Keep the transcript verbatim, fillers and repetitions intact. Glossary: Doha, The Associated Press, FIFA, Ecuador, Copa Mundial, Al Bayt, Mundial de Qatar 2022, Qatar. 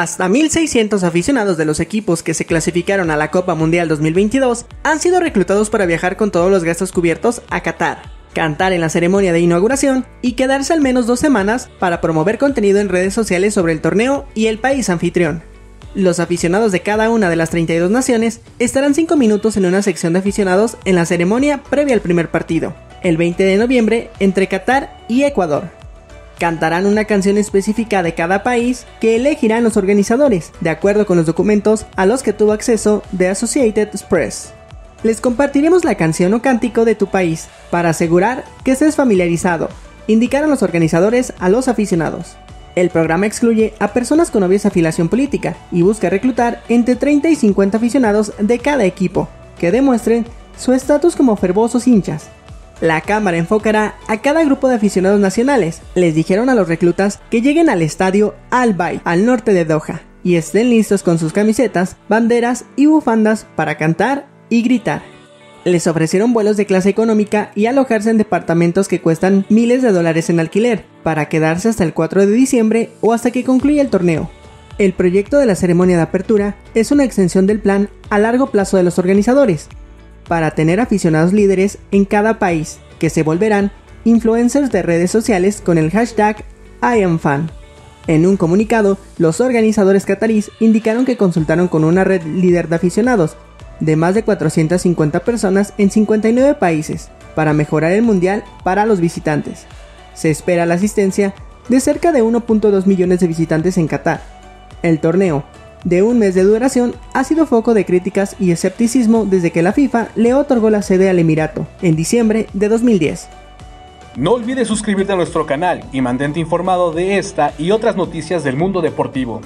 hasta mil seiscientos aficionados de los equipos que se clasificaron a la Copa Mundial dos mil veintidós han sido reclutados para viajar con todos los gastos cubiertos a Qatar, cantar en la ceremonia de inauguración y quedarse al menos dos semanas para promover contenido en redes sociales sobre el torneo y el país anfitrión. Los aficionados de cada una de las treinta y dos naciones estarán cinco minutos en una sección de aficionados en la ceremonia previa al primer partido, el veinte de noviembre, entre Qatar y Ecuador. Cantarán una canción específica de cada país que elegirán los organizadores, de acuerdo con los documentos a los que tuvo acceso The Associated Press. Les compartiremos la canción o cántico de tu país para asegurar que estés familiarizado, indicaron los organizadores a los aficionados. El programa excluye a personas con obvia afiliación política y busca reclutar entre treinta y cincuenta aficionados de cada equipo que demuestren su estatus como fervorosos hinchas. La cámara enfocará a cada grupo de aficionados nacionales. Les dijeron a los reclutas que lleguen al estadio Al Bayt, al norte de Doha, y estén listos con sus camisetas, banderas y bufandas para cantar y gritar. Les ofrecieron vuelos de clase económica y alojarse en departamentos que cuestan miles de dólares en alquiler, para quedarse hasta el cuatro de diciembre o hasta que concluya el torneo. El proyecto de la ceremonia de apertura es una extensión del plan a largo plazo de los organizadores, para tener aficionados líderes en cada país, que se volverán influencers de redes sociales con el hashtag I am fan. En un comunicado, los organizadores catarís indicaron que consultaron con una red líder de aficionados, de más de cuatrocientas cincuenta personas en cincuenta y nueve países, para mejorar el mundial para los visitantes. Se espera la asistencia de cerca de uno punto dos millones de visitantes en Qatar. El torneo, de un mes de duración, ha sido foco de críticas y escepticismo desde que la FIFA le otorgó la sede al Emirato en diciembre de dos mil diez. No olvides suscribirte a nuestro canal y mantente informado de esta y otras noticias del mundo deportivo.